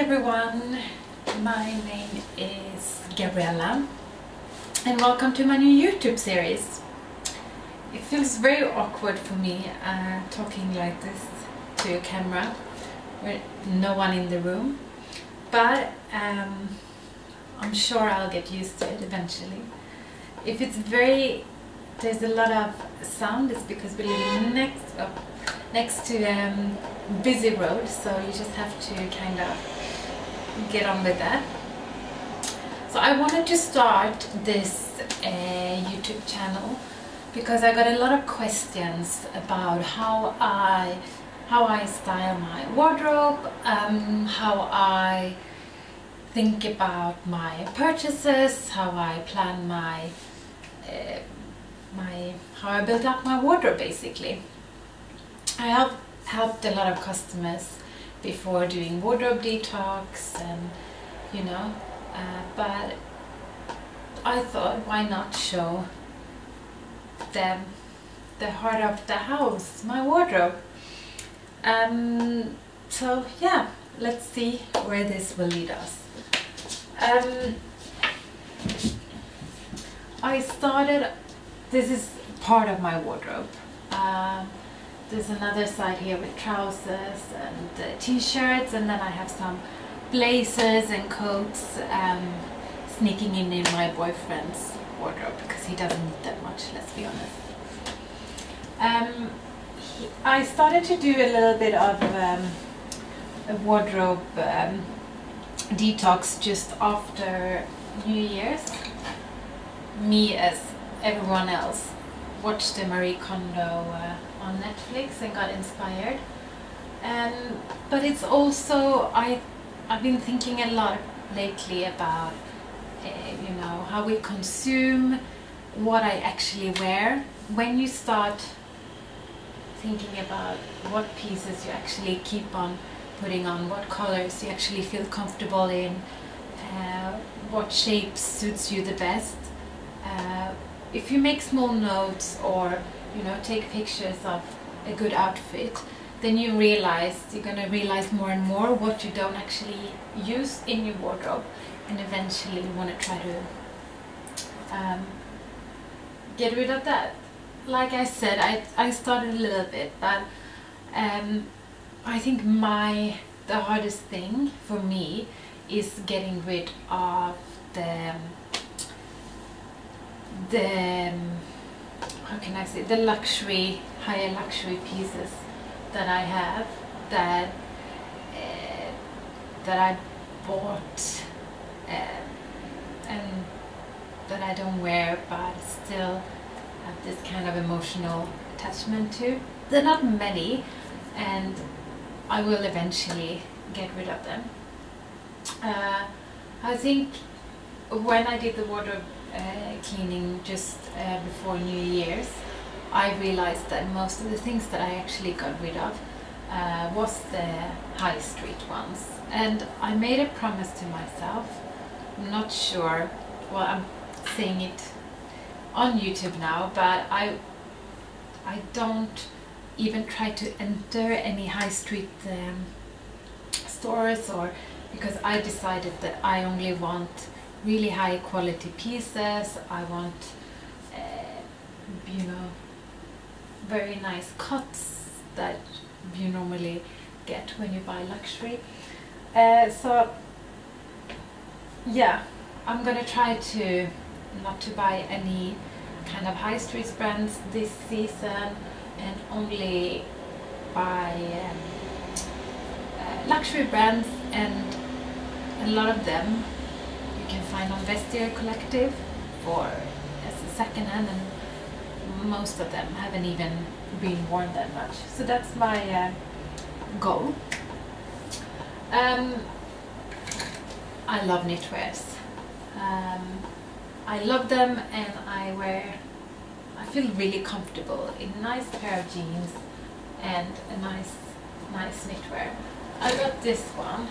Hi everyone, my name is Gabriella and welcome to my new YouTube series. It feels very awkward for me talking like this to a camera with no one in the room, but I'm sure I'll get used to it eventually. If it's there's a lot of sound, it's because we live next to a busy road, so you just have to kind of get on with that. So I wanted to start this YouTube channel because I got a lot of questions about how I style my wardrobe, how I think about my purchases, how I plan my how I built up my wardrobe basically. I have helped a lot of customers before doing wardrobe detox and you know, but I thought, why not show them the heart of the house, my wardrobe. So yeah, let's see where this will lead us. This is part of my wardrobe. There's another side here with trousers and t-shirts, and then I have some blazers and coats sneaking in my boyfriend's wardrobe because he doesn't need that much, let's be honest. I started to do a little bit of a wardrobe detox just after New Year's. Me, as everyone else, watched the Marie Kondo on Netflix and got inspired, but it's also I've been thinking a lot lately about you know, how we consume, what I actually wear. When you start thinking about what pieces you actually keep on putting on, what colors you actually feel comfortable in, what shape suits you the best, if you make small notes or, you know, take pictures of a good outfit, then you realize, you're going to realize more and more what you don't actually use in your wardrobe, and eventually you want to try to get rid of that. Like I said, I started a little bit, but I think the hardest thing for me is getting rid of how can I say, the luxury, higher luxury pieces that I have, that that I bought and that I don't wear, but still have this kind of emotional attachment to. They're not many, and I will eventually get rid of them. I think when I did the wardrobe cleaning just before New Year's, I realized that most of the things that I actually got rid of was the high street ones, and I made a promise to myself. I'm not sure, well, I'm saying it on YouTube now, but I don't even try to enter any high street stores, or because I decided that I only want really high quality pieces. I want you know, very nice cuts that you normally get when you buy luxury, so yeah, I'm gonna try to not to buy any kind of high street brands this season and only buy luxury brands, and a lot of them can find on Vestiaire Collective for as a secondhand, and most of them haven't even been worn that much. So that's my goal. I love knitwears. I love them, and I feel really comfortable in a nice pair of jeans and a nice knitwear. I got this one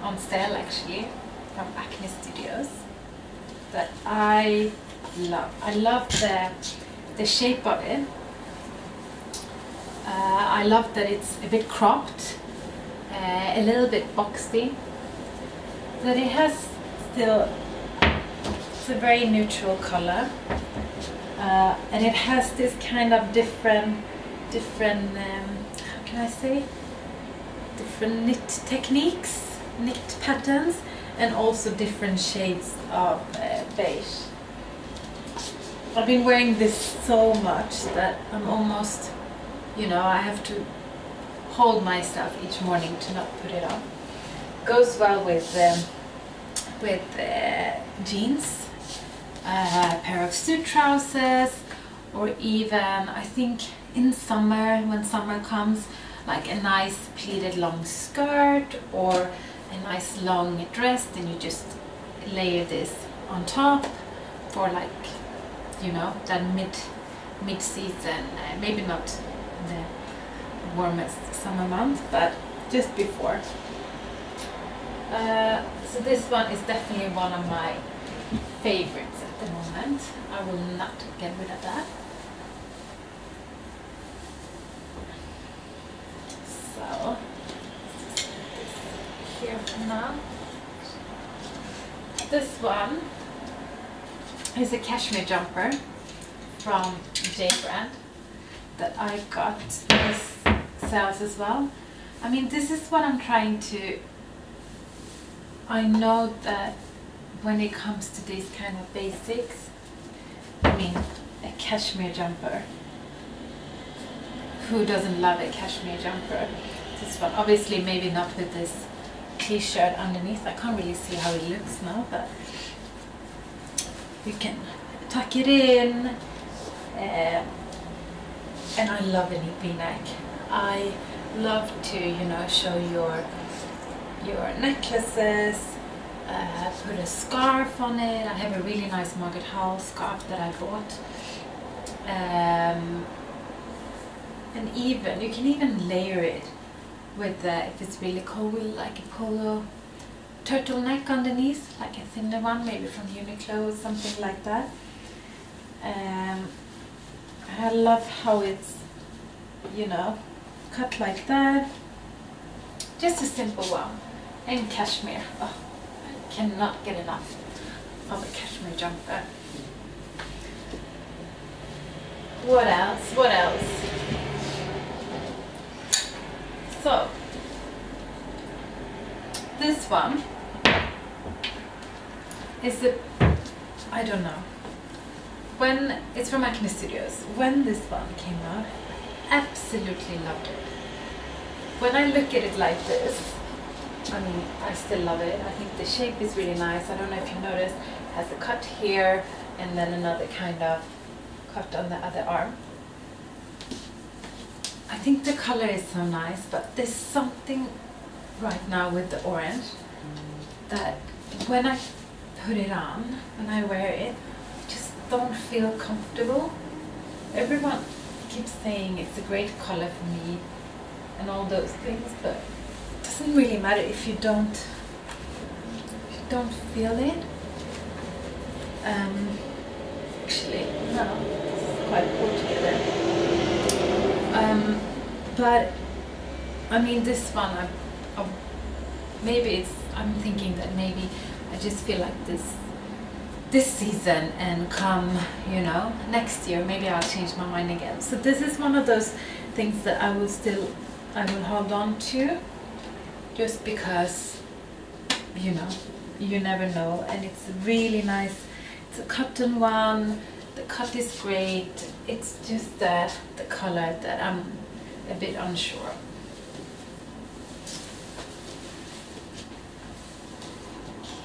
on sale actually from Acne Studios, that I love. I love the shape of it. I love that it's a bit cropped, a little bit boxy, but it has still, it's a very neutral color, and it has this kind of different how can I say, different knit techniques, knit patterns, and also different shades of beige. I've been wearing this so much that I'm almost, you know, I have to hold myself each morning to not put it on. Goes well with jeans, a pair of suit trousers, or even, I think in summer, when summer comes, like a nice pleated long skirt or a nice long dress, and you just layer this on top for, like, you know, that mid season, maybe not the warmest summer month, but just before. So this one is definitely one of my favorites at the moment. I will not get rid of that. So here for now. This one is a cashmere jumper from J Brand that I got myself as well. I mean, this is what I'm trying to, I know that when it comes to these kind of basics, I mean, a cashmere jumper, who doesn't love a cashmere jumper? This one, obviously maybe not with this t-shirt underneath, I can't really see how it looks now, but you can tuck it in, and I love a V-neck. I love to, you know, show your necklaces, put a scarf on it. I have a really nice Margaret Howell scarf that I bought, and even you can even layer it with, if it's really cold, with like a polo turtleneck underneath, like a thinner one, maybe from Uniqlo or something like that. I love how it's, you know, cut like that. Just a simple one. And cashmere. Oh, I cannot get enough of a cashmere jumper. What else? What else? So, this one is the, I don't know, when it's from Acne Studios. When this one came out, I absolutely loved it. When I look at it like this, I mean, I still love it. I think the shape is really nice. I don't know if you noticed, it has a cut here and then another kind of cut on the other arm. I think the color is so nice, but there's something right now with the orange that when I put it on, when I wear it, I just don't feel comfortable. Everyone keeps saying it's a great color for me and all those things, but it doesn't really matter if you don't feel it. Actually, no, it's quite all together. But I mean, this one, maybe it's, I'm thinking that maybe I just feel like this season, and come, you know, next year maybe I'll change my mind again. So this is one of those things that I will hold on to, just because, you know, you never know. And it's really nice. It's a cotton one. The cut is great. It's just that the color that I'm a bit unsure.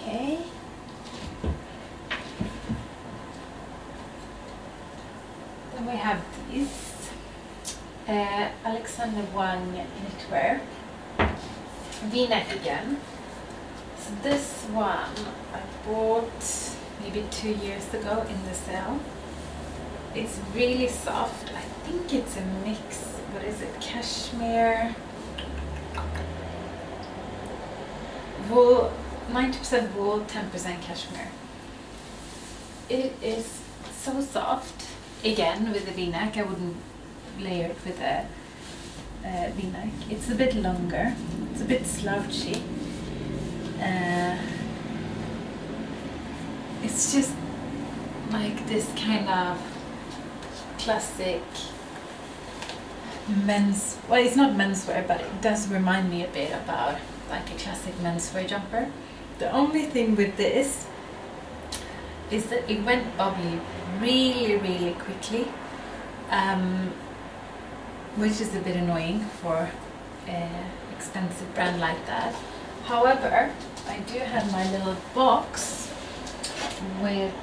Okay. Then we have these Alexander Wang knitwear V-neck again. So this one I bought maybe 2 years ago in the sale. It's really soft. I think it's a mix. What is it? Cashmere, wool. 90% wool, 10% cashmere. It is so soft. Again, with the V-neck, I wouldn't layer it with a v-neck. It's a bit longer, it's a bit slouchy. It's just like this kind of classic men's, well, it's not menswear, but it does remind me a bit about like a classic menswear jumper. The only thing with this is that it went obviously really quickly, which is a bit annoying for an expensive brand like that. However, I do have my little box with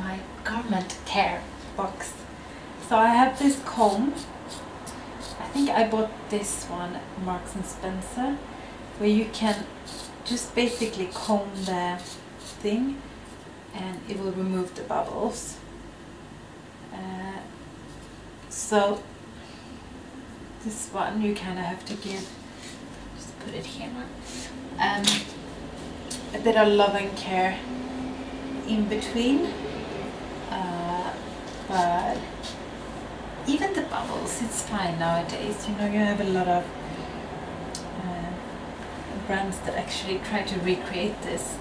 my garment care box. So I have this comb. I think I bought this one at Marks & Spencer, where you can just basically comb the thing and it will remove the bubbles. So this one you kind of have to give, just put it here, a bit of love and care in between, but even the bubbles, it's fine nowadays, you know. You have a lot of brands that actually try to recreate this.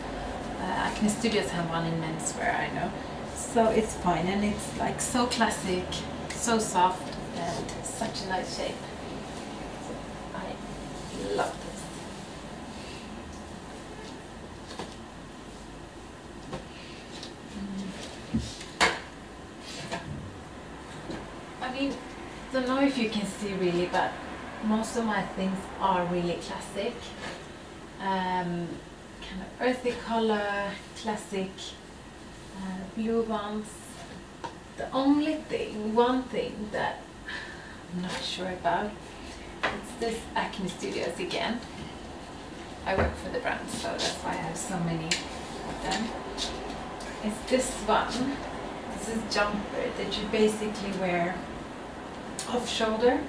Acne Studios have one in menswear, I know. So it's fine, and it's like so classic, so soft, and such a nice shape. I love this. I mean, don't know if you can see really, but most of my things are really classic. Kind of earthy color, classic blue ones. The only thing, one thing that I'm not sure about, it's this Acne Studios again. I work for the brand, so that's why I have so many of them. It's this one. This is jumper that you basically wear off shoulder.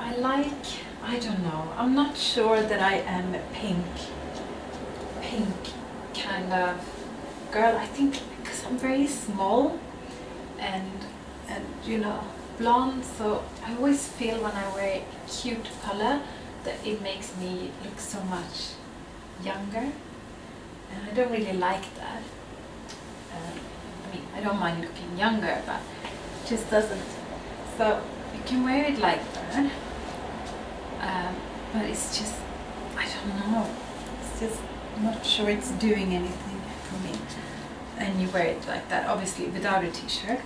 I like, I don't know, I'm not sure that I am a pink kind of girl. I think because I'm very small and you know, blonde, so I always feel when I wear a cute color that it makes me look so much younger, and I don't really like that. I mean, I don't mind looking younger, but it just doesn't. So you can wear it like that. But it's just, I don't know, it's just, I'm not sure it's doing anything for me. And you wear it like that, obviously, without a t-shirt.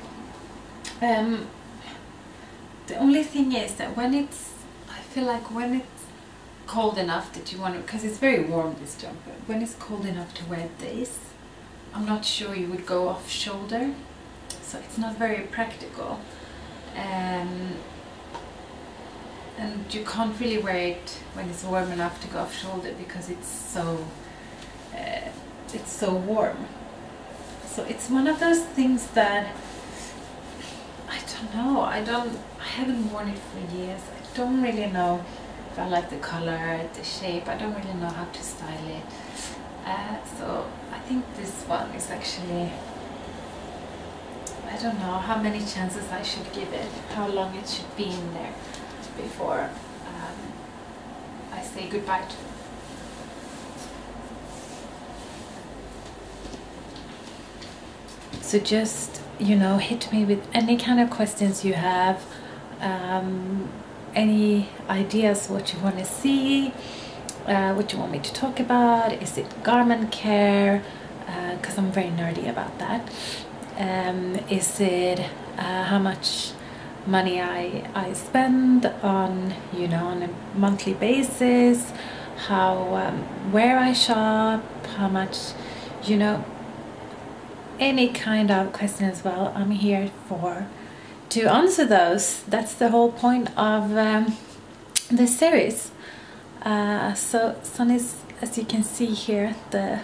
The only thing is that when it's, I feel like when it's cold enough that you want to, because it's very warm, this jumper, when it's cold enough to wear this, I'm not sure you would go off shoulder, so it's not very practical. And you can't really wear it when it's warm enough to go off shoulder, because it's so warm. So it's one of those things that I don't know. I haven't worn it for years. I don't really know if I like the color, the shape. I don't really know how to style it. So I think this one is actually, I don't know how many chances I should give it, how long it should be in there before I say goodbye to it. So just, you know, hit me with any kind of questions you have, any ideas what you want to see, what you want me to talk about. Is it garment care? Because I'm very nerdy about that. Is it how much money I spend on, you know, on a monthly basis, how where I shop, how much, you know, any kind of question as well. I'm here to answer those. That's the whole point of this series. So sun is, as you can see here, the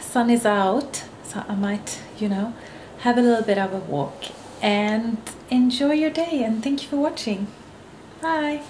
sun is out, so I might, you know, have a little bit of a walk and enjoy your day, and thank you for watching. Bye.